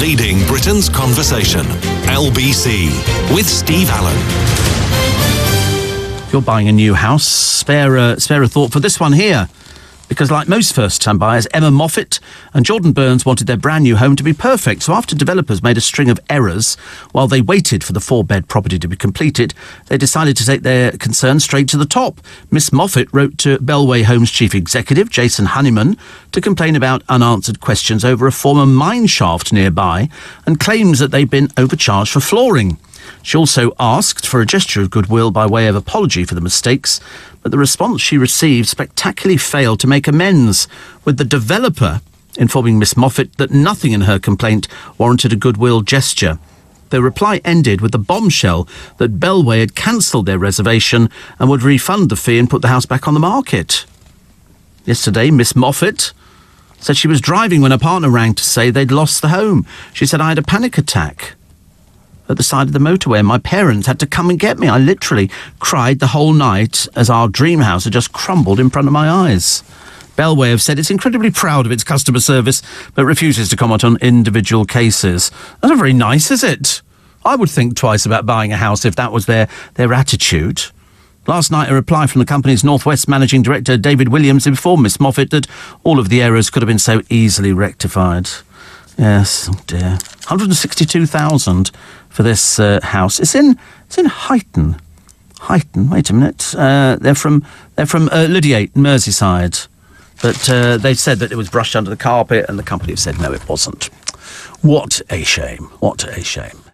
Leading Britain's Conversation, LBC, with Steve Allen. If you're buying a new house, spare a thought for this one here. Because like most first-time buyers, Emma Moffatt and Jordan Burns wanted their brand-new home to be perfect. So after developers made a string of errors while they waited for the four-bed property to be completed, they decided to take their concern straight to the top. Miss Moffatt wrote to Bellway Homes chief executive, Jason Honeyman, to complain about unanswered questions over a former mine shaft nearby and claims that they'd been overcharged for flooring. She also asked for a gesture of goodwill by way of apology for the mistakes, but the response she received spectacularly failed to make amends, with the developer informing Miss Moffatt that nothing in her complaint warranted a goodwill gesture. Their reply ended with the bombshell that Bellway had cancelled their reservation and would refund the fee and put the house back on the market. Yesterday, Miss Moffatt said she was driving when her partner rang to say they'd lost the home. She said, "I had a panic attack at the side of the motorway. My parents had to come and get me. I literally cried the whole night as our dream house had just crumbled in front of my eyes." Bellway have said it's incredibly proud of its customer service, but refuses to comment on individual cases. That's not very nice, is it? I would think twice about buying a house if that was their attitude. Last night, a reply from the company's Northwest Managing Director, David Williams, informed Miss Moffatt that all of the errors could have been so easily rectified. Yes, oh dear. 162,000 for this house. It's in Huyton. Huyton. Wait a minute. They're from Lydiate, Merseyside, but they've said that it was brushed under the carpet, and the company have said no, it wasn't. What a shame. What a shame.